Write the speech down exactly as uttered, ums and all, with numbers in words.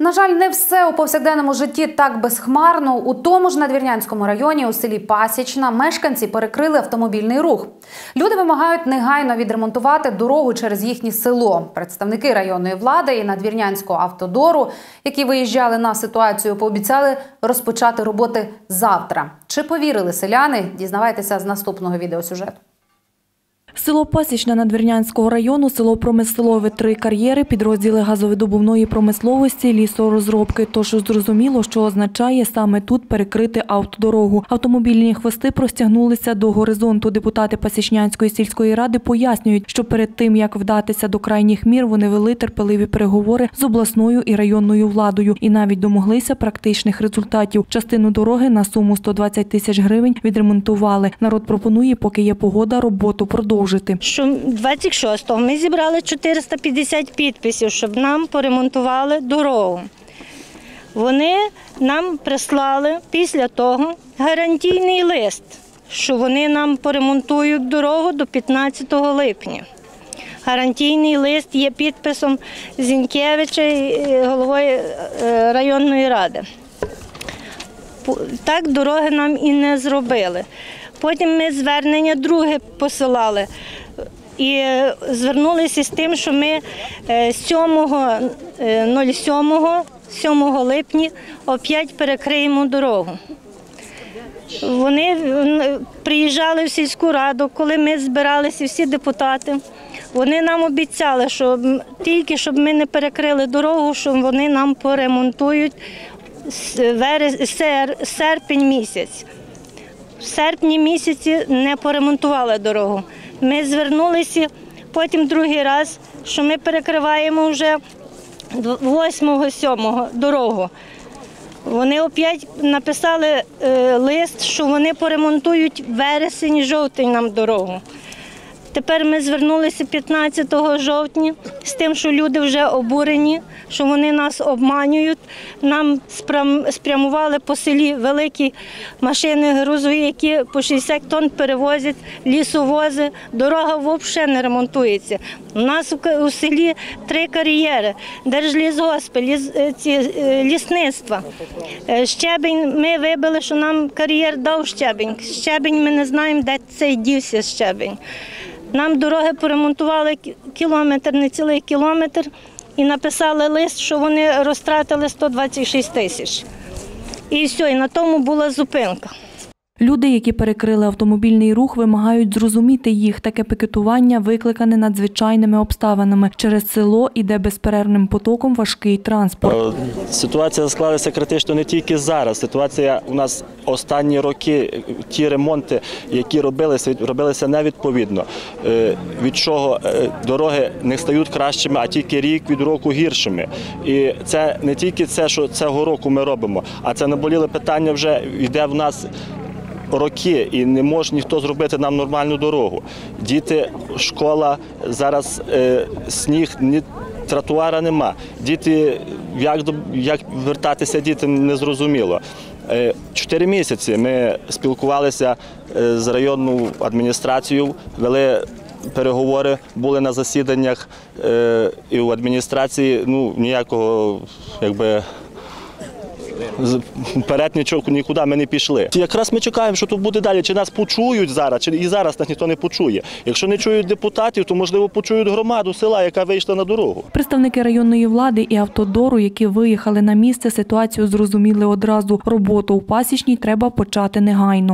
На жаль, не все у повсякденному житті так безхмарно. У тому ж Надвірнянському районі у селі Пасічна мешканці перекрили автомобільний рух. Люди вимагають негайно відремонтувати дорогу через їхнє село. Представники районної влади і Надвірнянського автодору, які виїжджали на ситуацію, пообіцяли розпочати роботи завтра. Чи повірили селяни? Дізнавайтеся з наступного відеосюжету. Село Пасічне Надвірнянського району, село Промислове, три кар'єри, підрозділи газовидобувної промисловості, лісорозробки. Тож зрозуміло, що означає саме тут перекрити автодорогу. Автомобільні хвости простягнулися до горизонту. Депутати Пасічнянської сільської ради пояснюють, що перед тим, як вдатися до крайніх мір, вони вели терпеливі переговори з обласною і районною владою. І навіть домоглися практичних результатів. Частину дороги на суму сто двадцять тисяч гривень відремонтували. Народ пропонує, поки є погода, роботу продовжувати. Що двадцять шостого ми зібрали чотириста п'ятдесят підписів, щоб нам поремонтували дорогу. Вони нам прислали після того гарантійний лист, що вони нам поремонтують дорогу до п'ятнадцятого липня. Гарантійний лист є підписом Зінкевича, голови районної ради. Так дороги нам і не зробили. Потім ми звернення друге посилали і звернулися з тим, що ми сьомого липня опять перекриємо дорогу. Вони приїжджали в сільську раду, коли ми збиралися всі депутати. Вони нам обіцяли, що тільки щоб ми не перекрили дорогу, що вони нам поремонтують серпень місяць. В серпні місяці не поремонтували дорогу. Ми звернулися потім другий раз, що ми перекриваємо вже восьмого сьомого дорогу. Вони опять написали лист, що вони поремонтують вересень-жовтень нам дорогу. Тепер ми звернулися п'ятнадцятого жовтня з тим, що люди вже обурені, що вони нас обманюють. Нам спрямували по селі великі машини грузові, які по шістдесят тонн перевозять, лісовози. Дорога взагалі не ремонтується. У нас у селі три кар'єри, держлісгоспи, ліс, лісництва. Щебень ми вибили, що нам кар'єр дав щебень. Щебень ми не знаємо, де цей дівся щебень. Нам дороги поремонтували кілометр, не цілий кілометр, і написали лист, що вони розтратили сто двадцять шість тисяч. І все, і на тому була зупинка. Люди, які перекрили автомобільний рух, вимагають зрозуміти їх. Таке пікетування викликане надзвичайними обставинами. Через село іде безперервним потоком важкий транспорт. Ситуація склалася критично не тільки зараз. Ситуація у нас останні роки, ті ремонти, які робилися, робилися невідповідно. Від чого дороги не стають кращими, а тільки рік від року гіршими. І це не тільки це, що цього року ми робимо, а це наболіле питання вже йде в нас роки, і не може ніхто зробити нам нормальну дорогу. Діти, школа, зараз е, сніг, ні, тротуара нема. Діти, як, як вертатися дітям, незрозуміло. Е, чотири місяці ми спілкувалися з районною адміністрацією, вели переговори, були на засіданнях е, і в адміністрації, ну, ніякого, якби, вперед нікуди ми не пішли. Якраз ми чекаємо, що тут буде далі, чи нас почують зараз, чи і зараз нас ніхто не почує. Якщо не чують депутатів, то, можливо, почують громаду села, яка вийшла на дорогу. Представники районної влади і автодору, які виїхали на місце, ситуацію зрозуміли одразу. Роботу у Пасічній треба почати негайно.